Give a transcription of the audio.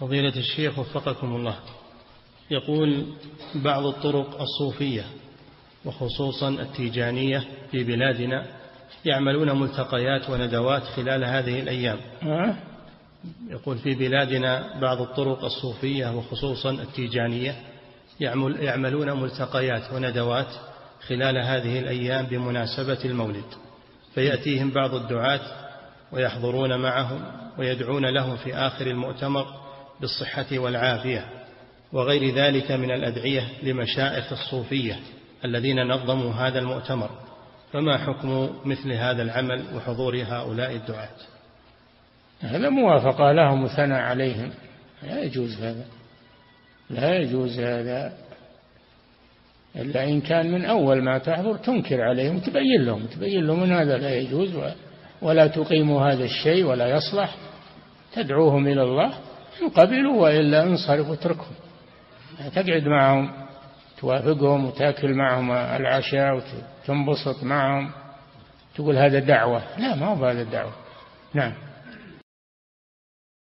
فضيلة الشيخ وفقكم الله، يقول بعض الطرق الصوفية وخصوصا التيجانية في بلادنا يعملون ملتقيات وندوات خلال هذه الأيام. يقول في بلادنا بعض الطرق الصوفية وخصوصا التيجانية يعملون ملتقيات وندوات خلال هذه الأيام بمناسبة المولد، فيأتيهم بعض الدعاة ويحضرون معهم ويدعون لهم في آخر المؤتمر بالصحة والعافية وغير ذلك من الأدعية لمشائخ الصوفية الذين نظموا هذا المؤتمر، فما حكم مثل هذا العمل وحضور هؤلاء الدعاة؟ هذا موافقة لهم وثناء عليهم، لا يجوز هذا، لا يجوز هذا، إلا إن كان من أول ما تحضر تنكر عليهم، تبين لهم أن هذا لا يجوز ولا تقيموا هذا الشيء ولا يصلح، تدعوهم إلى الله إن قبلوا وإلا انصرف واتركهم. تقعد معهم توافقهم وتأكل معهم العشاء وتنبسط معهم، تقول هذا دعوة، لا ما هو هذا الدعوة. نعم.